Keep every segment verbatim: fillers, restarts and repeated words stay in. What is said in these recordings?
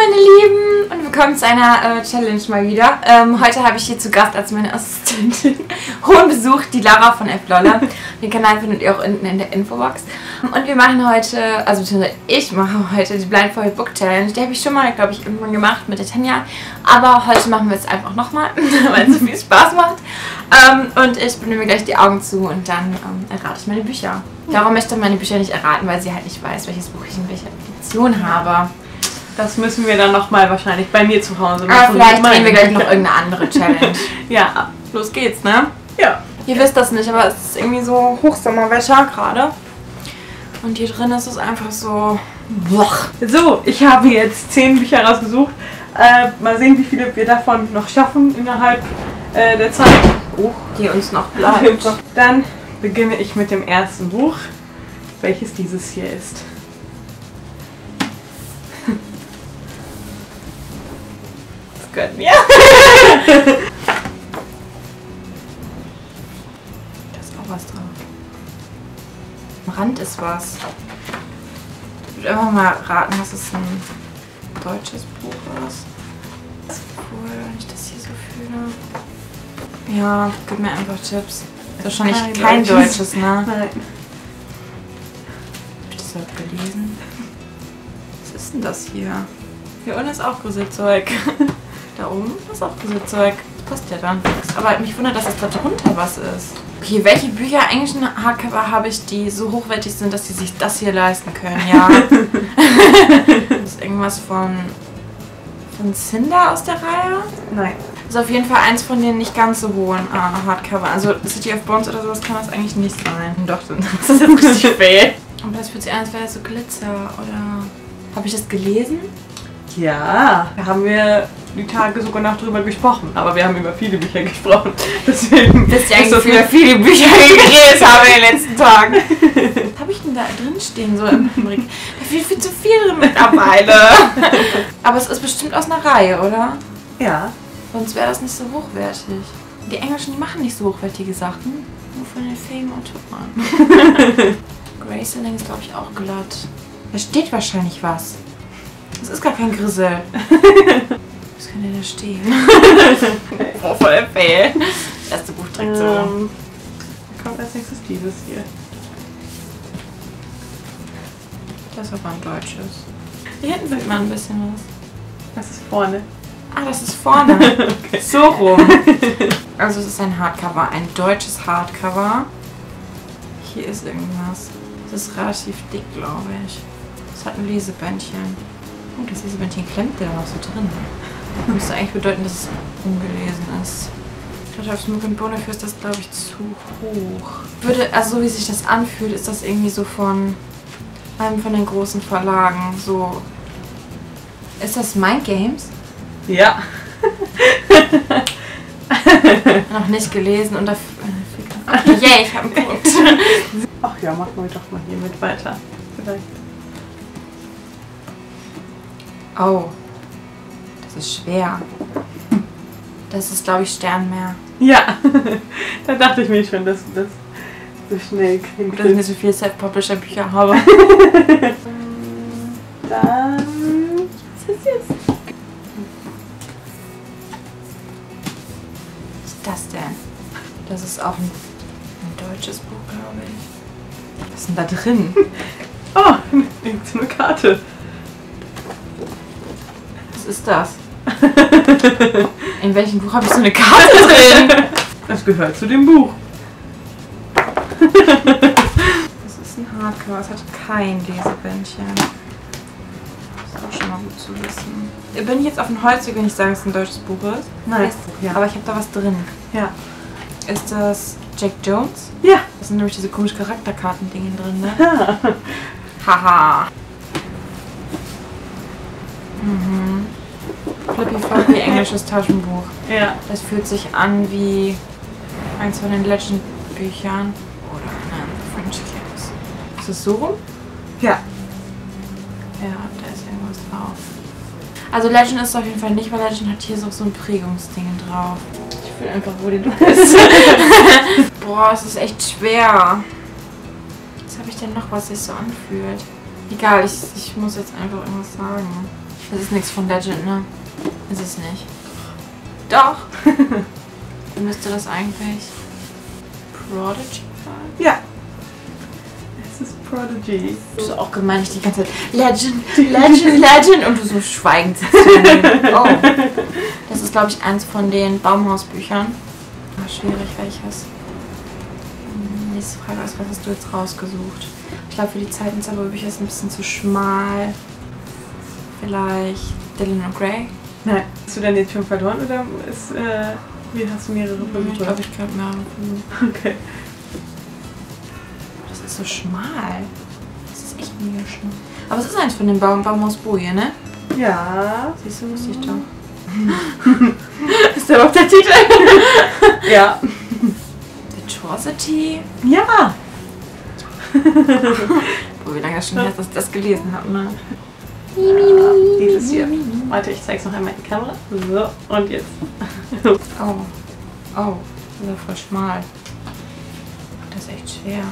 meine Lieben und willkommen zu einer äh, Challenge mal wieder. Ähm, heute habe ich hier zu Gast als meine Assistentin hohen Besuch die Laura von evlolle. Den Kanal findet ihr auch unten in der Infobox. Und wir machen heute, also beziehungsweise ich mache heute die Blindfold Book Challenge. Die habe ich schon mal, glaube ich, irgendwann gemacht mit der Tanja. Aber heute machen wir es einfach nochmal, weil es so viel Spaß macht. Ähm, und ich binde mir gleich die Augen zu und dann ähm, errate ich meine Bücher. Laura möchte meine Bücher nicht erraten, weil sie halt nicht weiß, welches Buch ich in welcher Edition habe. Das müssen wir dann nochmal wahrscheinlich bei mir zu Hause machen. Aber vielleicht nehmen wir gleich noch irgendeine andere Challenge. Ja, los geht's, ne? Ja. Ihr wisst das nicht, aber es ist irgendwie so Hochsommerwetter gerade. Und hier drin ist es einfach so... Boah. So, ich habe jetzt zehn Bücher rausgesucht. Äh, mal sehen, wie viele wir davon noch schaffen innerhalb äh, der Zeit, oh, die uns noch bleibt. Dann beginne ich mit dem ersten Buch, welches dieses hier ist. Das gehört mir. Da ist auch was drauf. Am Rand ist was. Ich würde einfach mal raten, dass es ein deutsches Buch ist. Das ist cool, wenn ich das hier so fühle. Ja, gib mir einfach Tipps. Wahrscheinlich kein, kein deutsches, deutsches, ne? Nein. Hab ich das überhaupt gelesen? Was ist denn das hier? Hier unten ist auch Gruselzeug. Da oben ist auch Gruselzeug. Das passt ja dann. Aber mich wundert, dass es da drunter was ist. Okay, welche Bücher englischen Hardcover habe ich, die so hochwertig sind, dass sie sich das hier leisten können? Ja. Das ist irgendwas von... von Cinder aus der Reihe? Nein. Das ist auf jeden Fall eins von den nicht ganz so hohen äh, Hardcover. Also City of Bones oder sowas kann das eigentlich nicht sein. Doch, das ist jetzt richtig fail. Und das fühlt sich an, als wäre das so Glitzer oder... Habe ich das gelesen? Ja, da haben wir die Tage sogar noch drüber gesprochen. Aber wir haben über viele Bücher gesprochen. Deswegen ist das eigentlich über viele Bücher geredet haben in den letzten Tagen. Was habe ich denn da drin stehen so im Blick? Da fehlt viel zu viel drin mittlerweile. Aber es ist bestimmt aus einer Reihe, oder? Ja. Sonst wäre das nicht so hochwertig. Die Englischen, die machen nicht so hochwertige Sachen. Nur von den Fame-Autoren. Graceland ist, glaube ich, auch glatt. Da steht wahrscheinlich was. Das ist gar kein Grissel. Was kann denn da stehen? Oh, voll der Fail. Das erste Buch direkt so. Ähm, kommt als nächstes dieses hier. Das ist aber ein deutsches. Hier hinten sieht man ein bisschen was. Das ist vorne. Ah, das ist vorne. Okay. So rum. Also es ist ein Hardcover, ein deutsches Hardcover. Hier ist irgendwas. Das ist relativ dick, glaube ich. Das hat ein Lesebändchen. Oh, das Lesebändchen klemmt da noch so drin. Das müsste eigentlich bedeuten, dass es ungelesen ist. Gerade auf Smoke and Bone dafür ist das, glaube ich, zu hoch. Würde, also so wie sich das anfühlt, ist das irgendwie so von einem von den großen Verlagen. So. Ist das Mind Games? Ja. Noch nicht gelesen und dafür... Okay, yeah, ich habe einen Punkt. Ach ja, machen wir doch mal hier mit weiter. Vielleicht. Oh. Das ist schwer. Das ist, glaube ich, Sternmeer. Ja. Da dachte ich mir schon, dass das so schnell klingt. Dass ich nicht so viele Self-Publisher-Bücher habe. Dann... Was ist jetzt? Was ist das denn? Das ist auch ein, ein deutsches Buch, glaube ich. Was ist denn da drin? Oh, links eine Karte. Was ist das? In welchem Buch habe ich so eine Karte drin? Das gehört zu dem Buch. Das ist ein Hardcover, es hat kein Lesebändchen. Das ist auch schon mal gut zu wissen. Bin ich jetzt auf dem Holzweg, wenn ich sage, dass es ein deutsches Buch ist? Nein. Heißt, ja. Aber ich habe da was drin. Ja. Ist das Jack Jones? Ja. Das sind nämlich diese komischen Charakterkarten-Dinge drin, ne? Haha. Ha. Mhm. Flippy Floppy englisches Taschenbuch. Ja. Das fühlt sich an wie eins von den Legend-Büchern. Oder nein, French Games. Ist das so rum? Ja. Ja, da ist irgendwas drauf. Also Legend ist es auf jeden Fall nicht, weil Legend hat hier so, so ein Prägungsding drauf. Ich fühle einfach, wo die du bist. Boah, es ist echt schwer. Was habe ich denn noch, was sich so anfühlt? Egal, ich, ich muss jetzt einfach irgendwas sagen. Das ist nichts von Legend, ne? Ist es nicht. Doch! Müsste das eigentlich Prodigy sein? Ja. Es ist Prodigy. Das ist auch gemein, ich die ganze Zeit Legend, Legend, Legend und du so schweigend sitzt. Oh. Das ist, glaube ich, eins von den Baumhausbüchern. War schwierig, welches. Nächste Frage ist, was hast du jetzt rausgesucht? Ich glaube, für die Zeitenzauberbücher ist es ein bisschen zu schmal. Vielleicht Dylan und Gray? Nein. Hast du denn jetzt schon verloren oder ist, äh, wie hast du mehrere Punkte? Ich glaube, ich glaube mehrere Punkte. Okay. Das ist so schmal. Das ist echt mega schmal. Aber es ist eins von den Baum, Baumhausboje, ne? Ja. Siehst du, wusste ich doch. Ist der auch der Titel? Ja. Atrocity? Ja! Boah, wie lange das schon her ist, dass ich das gelesen habe, ne? Ja, dieses hier. Warte, ich zeig's noch einmal in die Kamera. So, und jetzt. Oh. Oh. Das ist ja voll schmal. Das ist echt schwer.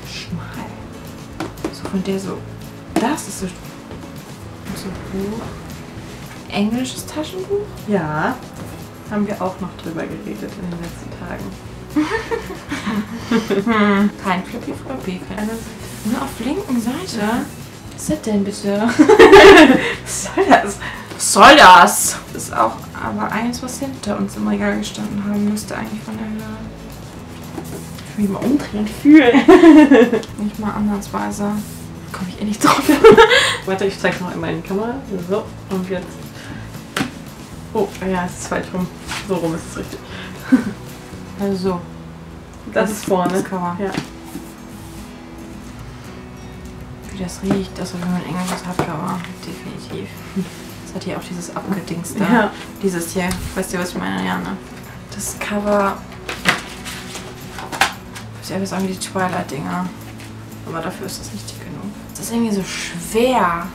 So schmal. So von der so. Das ist so. Und so hoch. Englisches Taschenbuch? Ja. Haben wir auch noch drüber geredet in den letzten Tagen. Kein Flippy Floppy. Nur auf der linken Seite. Was ist das denn bitte? Was soll das? Was soll das? Das ist auch aber eins, was hinter uns im Regal gestanden haben müsste, eigentlich von der Höhe. Ich will mich mal umdrehen fühlen. Nicht mal andersweise. Komme ich eh nicht drauf. Warte, ich zeig's noch einmal in die Kamera. So, und jetzt. Oh, ja, es ist falsch rum. So rum ist es richtig. Also so. Das, das ist vorne. Das Cover. Ja. Wie das riecht, das ist ein englisches Hardcover, definitiv. Das hat hier auch dieses Abgedings da. Ja. Dieses hier, weißt du, was ich meine? Ja, ne? Das Cover. Ich würde sagen, die Twilight-Dinger. Aber dafür ist das nicht dick genug. Das ist irgendwie so schwer.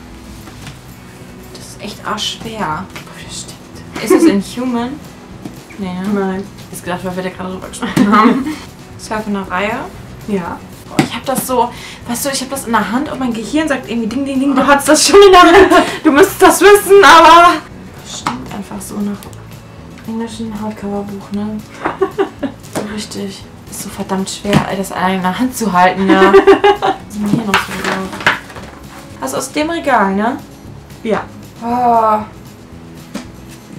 Das ist echt arschschwer. Boah, das stinkt. Ist das Inhuman? Nee, ne? Nein. Ich hab gedacht, weil wir da gerade drüber gesprochen haben. Das war von einer Reihe. Ja. Ich habe das so, weißt du, ich habe das in der Hand und mein Gehirn sagt irgendwie Ding, Ding, Ding, du hattest das schon in der Hand, du müsstest das wissen, aber... Das stinkt einfach so nach englischem Hardcover-Buch, ne? So richtig. Ist so verdammt schwer, das in der Hand zu halten, ne? Das ist hier noch so drauf. Also aus dem Regal, ne? Ja. Oh.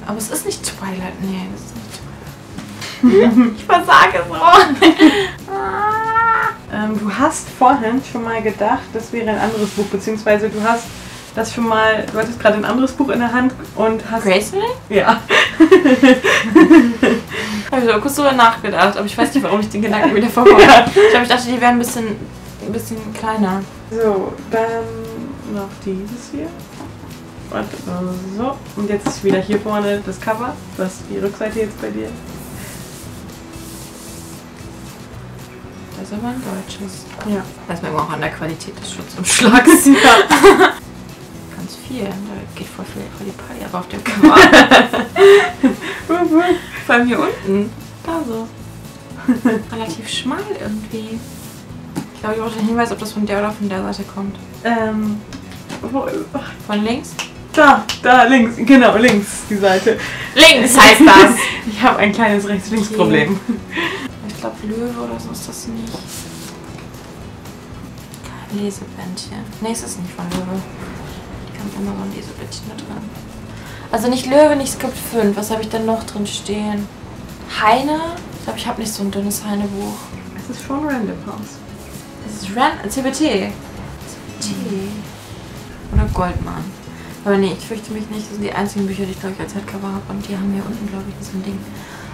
Aber es ist nicht Twilight, nee, das ist nicht Twilight. Ich versage es auch. Ah. Ähm, du hast vorhin schon mal gedacht, das wäre ein anderes Buch, beziehungsweise du hast das schon mal, du hattest gerade ein anderes Buch in der Hand und hast... Grace May? Ja. Habe ich so kurz drüber nachgedacht, aber ich weiß nicht, warum ich den Gedanken wieder verfolge. Ja. Ich glaube, ich dachte, die wären ein bisschen, ein bisschen kleiner. So, dann noch dieses hier. Und so. Und jetzt ist wieder hier vorne das Cover. Das ist die Rückseite jetzt bei dir. Das ist aber ein deutsches. Ja. Das merkt man auch an der Qualität des Schutzumschlags. Ja. Ganz viel. Da geht voll viel Qualipalli, aber auf dem Kamera. Vor allem hier unten. Da so. Relativ schmal irgendwie. Ich glaube, ich brauche den Hinweis, ob das von der oder von der Seite kommt. Ähm. Wo, ach. Von links? Da, da, links. Genau, links die Seite. Links heißt das! Ich habe ein kleines Rechts-Links-Problem. Okay. Ich glaube, Löwe oder so ist das nicht. Lesebändchen. Nee, es ist nicht von Löwe. Die haben immer so ein Lesebändchen mit drin. Also nicht Löwe, nicht Skript fünf. Was habe ich denn noch drin stehen? Heine? Ich glaube, ich habe nicht so ein dünnes Heine-Buch. Es ist schon Random House. Es ist Random... C B T. C B T. Oder Goldmann. Aber nee, ich fürchte mich nicht. Das sind die einzigen Bücher, die ich, glaube ich, als Headcover habe. Und die haben hier unten, glaube ich, so ein Ding.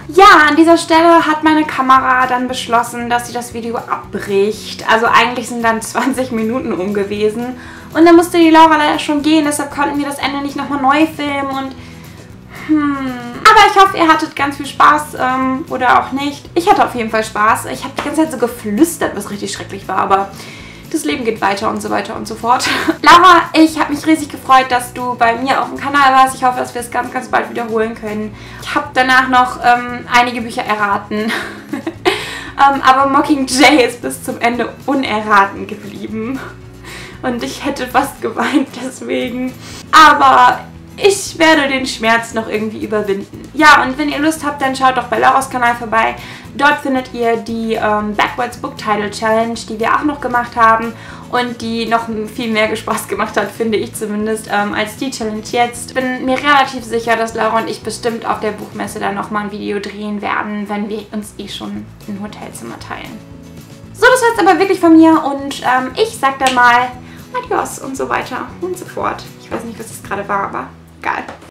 Ja, an dieser Stelle hat meine Kamera dann beschlossen, dass sie das Video abbricht. Also eigentlich sind dann zwanzig Minuten um gewesen. Und dann musste die Laura leider schon gehen, deshalb konnten wir das Ende nicht nochmal neu filmen und... Hm. Aber ich hoffe, ihr hattet ganz viel Spaß ähm, oder auch nicht. Ich hatte auf jeden Fall Spaß. Ich habe die ganze Zeit so geflüstert, was richtig schrecklich war, aber... Das Leben geht weiter und so weiter und so fort. Laura, ich habe mich riesig gefreut, dass du bei mir auf dem Kanal warst. Ich hoffe, dass wir es ganz, ganz bald wiederholen können. Ich habe danach noch ähm, einige Bücher erraten. ähm, aber Mockingjay ist bis zum Ende unerraten geblieben. und ich hätte fast geweint deswegen. Aber ich werde den Schmerz noch irgendwie überwinden. Ja, und wenn ihr Lust habt, dann schaut doch bei Laura's Kanal vorbei. Dort findet ihr die ähm, Backwards Book Title Challenge, die wir auch noch gemacht haben und die noch viel mehr Spaß gemacht hat, finde ich zumindest, ähm, als die Challenge jetzt. Ich bin mir relativ sicher, dass Laura und ich bestimmt auf der Buchmesse dann nochmal ein Video drehen werden, wenn wir uns eh schon ein Hotelzimmer teilen. So, das war jetzt aber wirklich von mir und ähm, ich sag dann mal adios und so weiter und so fort. Ich weiß nicht, was das gerade war, aber egal.